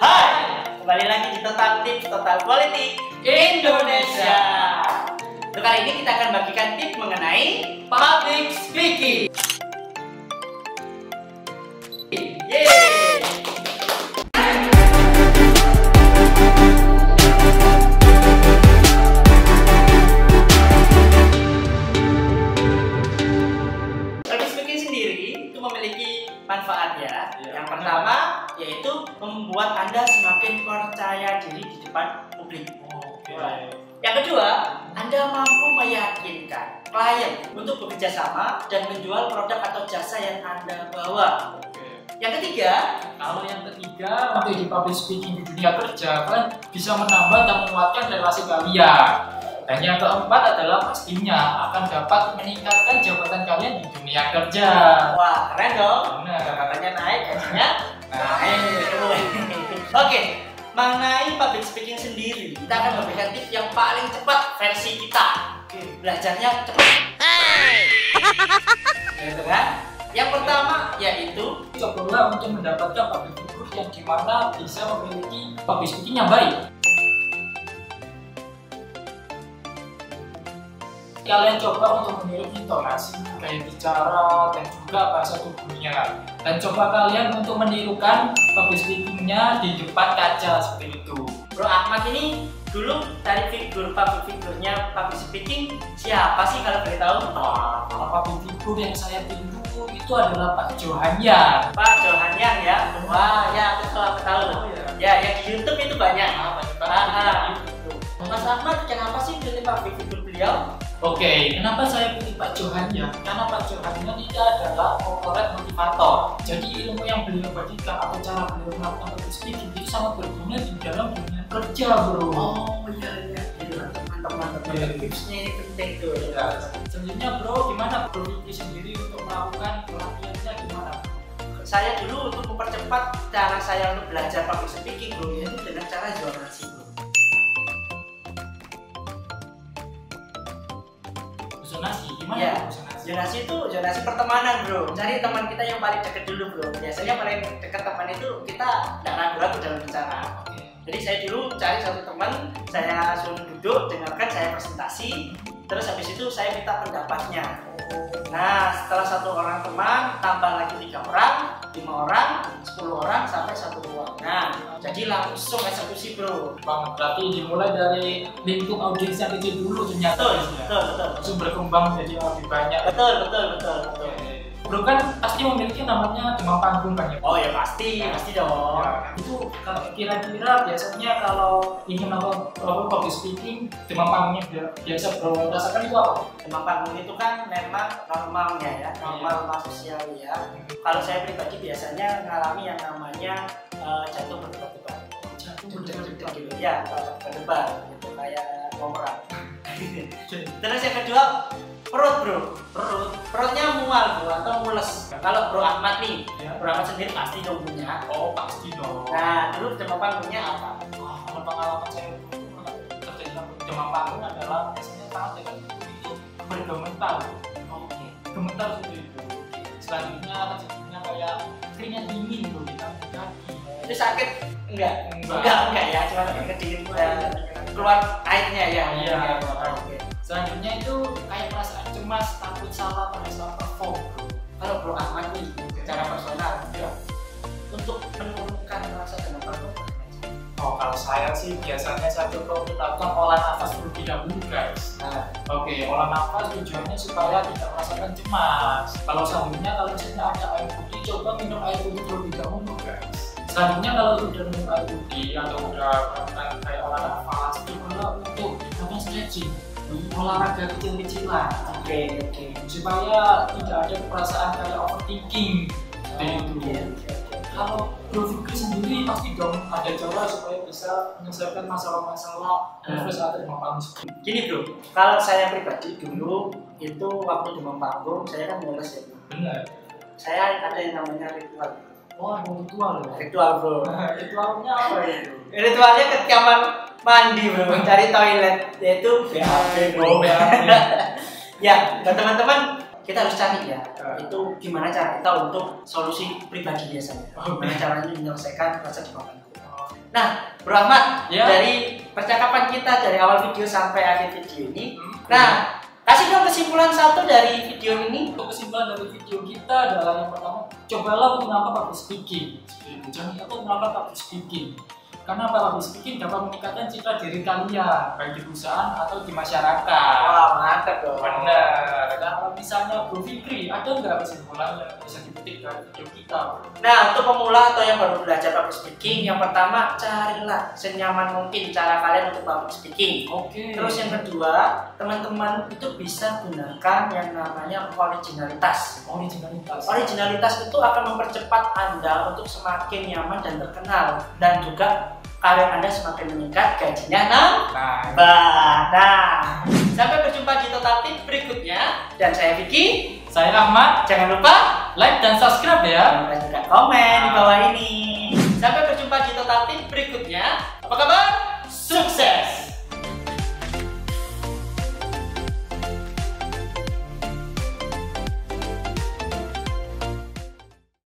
Hai, kembali lagi di Total Tips, Total Quality Indonesia. Untuk kali ini kita akan bagikan tips mengenai public speaking. Membuat Anda semakin percaya diri di depan publik. Yang kedua, Anda mampu meyakinkan klien untuk bekerja sama dan menjual produk atau jasa yang Anda bawa. Yang ketiga, untuk di public speaking di dunia kerja, kalian bisa menambah dan menguatkan relasi kalian. Dan yang keempat adalah pastinya akan dapat meningkatkan jabatan kalian di dunia kerja. Wah, keren dong. Benar, jabatannya naik, gajinya naik. Oke, mengenai public speaking sendiri, kita akan memberikan tips yang paling cepat versi kita. Belajarnya cepat. Gitu kan? Yang pertama yaitu cobalah untuk mendapatkan public figure yang dimana bisa memiliki public speaking yang baik. Kalian coba untuk meniru intonasi, gaya bicara, dan juga bahasa tubuhnya. Dan coba kalian untuk menirukan public speaking-nya di depan kaca seperti itu. Bro Ahmad ini dulu dari public figure-nya public speaking siapa sih kalau boleh tahu? Nah, public figure yang saya tiru itu adalah Pak Johanyang. Pak Johanyang ya? Wah ya, aku kalau tahu. Ya, yang di YouTube itu banyak. Mas Ahmad, kenapa sih pilih public figure beliau? Oke, kenapa saya pilih Pak Johanyang? Karena Pak Johanyang itu adalah corporate motivator. Jadi ilmu yang beliau bagikan atau cara beliau melakukan public speaking itu sangat berguna di dalam dunia kerja, bro. Oh iya, mantap. Tipsnya ini penting tuh. Selanjutnya bro, gimana bro Vicky sendiri untuk melakukan pelatihannya gimana? Saya dulu untuk mempercepat cara saya untuk belajar public speaking bro, itu dengan cara zonasi bro. Zonasi gimana? Ya, zonasi pertemanan bro. Cari teman kita yang paling dekat dulu bro. Biasanya paling dekat teman itu kita tidak ragu-ragu dalam bicara. Okay. Jadi saya dulu cari satu teman, saya suruh duduk, dengarkan saya presentasi. Terus habis itu saya minta pendapatnya. Nah, setelah satu orang teman, tambah lagi 3 orang, 5 orang, 10 orang, sampai 1 ruang. Nah, jadi langsung eksekusi bro. Bang, berarti dimulai dari lingkup audiens yang kecil dulu ternyata. Betul. Langsung berkembang jadi lebih banyak. Betul. Bro kan pasti memiliki namanya demam panggung kan ya? Oh ya pasti dong. Ya, itu kalau kira-kira biasanya kalau ingin melakukan public speaking, demam panggungnya biasa bro rasakan itu apa? Demam panggung itu kan memang normalnya ya, normal sosial ya. Kalau saya pribadi biasanya mengalami yang namanya jatuh berdebar-debar. Ya, berdebar gitu kayak komeran. Terus yang kedua, perut bro, perutnya mual bro atau mules. Kalau bro Ahmad nih, bro Ahmad sendiri pasti dong punya. Oh pasti dong. Nah dulu demam panggungnya apa? Kalau pengalaman saya terjadi demam panggung adalah biasanya tangan dengan itu bergementar. Oke, gementar seperti itu. Selanjutnya terjadinya kayak keringat dingin bro di kaki. Itu sakit? Enggak ya, cuma keringat dan keluar airnya ya. Iya. Selanjutnya itu kayak perasaan cemas, takut salah pada saat perform. Kalau bro Ahmad nih, secara personal, untuk menurunkan rasa demam panggung. Oh, kalau saya sih biasanya saya coba untuk melakukan olah nafas terlebih dahulu, guys. Oke, olah nafas tujuannya supaya tidak merasakan cemas. Kalau selanjutnya kalau misalnya ada air putih, coba minum air putih terlebih dahulu, guys. Selanjutnya kalau sudah minum air putih atau sudah melakukan kayak olah nafas, coba untuk melakukan stretching. Olahraga kecil-kecilan, oke. Supaya tidak ada perasaan kayak overthinking. Kalau Bro Vicky sendiri pasti dong ada cara supaya bisa menyelesaikan masalah-masalah terus saat demam panggung. Gini bro, kalau saya pribadi dulu itu waktu demam panggung saya kan mules ya. Benar. Saya ada yang namanya ritual. Oh, ritual ya? Ritual bro. Ritualnya apa itu? Ritualnya ketika mandi bro, mencari toilet, yaitu BAB bro. Ya, buat teman-teman kita harus cari ya, itu gimana cara kita untuk solusi pribadi biasanya. Gimana caranya menyelesaikan rasa demam panggung. Nah, Bro Ahmad, ya, dari percakapan kita dari awal video sampai akhir video ini, nah, kasih dong kesimpulan satu dari video ini. Untuk kesimpulan dari video kita adalah yang pertama, cobalah menggunakan public speaking. Jangan takut menggunakan public speaking, karena public speaking dapat meningkatkan citra diri kalian baik di perusahaan atau di masyarakat. Wah, mantap dong. Benar. Kalau misalnya Bro Vicky, ada nggak kesimpulannya bisa dipetik dari video kita? Nah, untuk pemula atau yang baru belajar public speaking, yang pertama carilah senyaman mungkin cara kalian untuk public speaking. Oke. Terus yang kedua, teman-teman itu bisa gunakan yang namanya originalitas. Originalitas. Originalitas itu akan mempercepat Anda untuk semakin nyaman dan terkenal, dan juga karir Anda semakin meningkat, gajinya nambah. Nah, sampai berjumpa di Total Tips berikutnya. Dan saya Vicky, saya Rahmat. Jangan lupa like dan subscribe ya. Dan juga komen di bawah ini. Sampai berjumpa di Total Tips berikutnya. Apa kabar?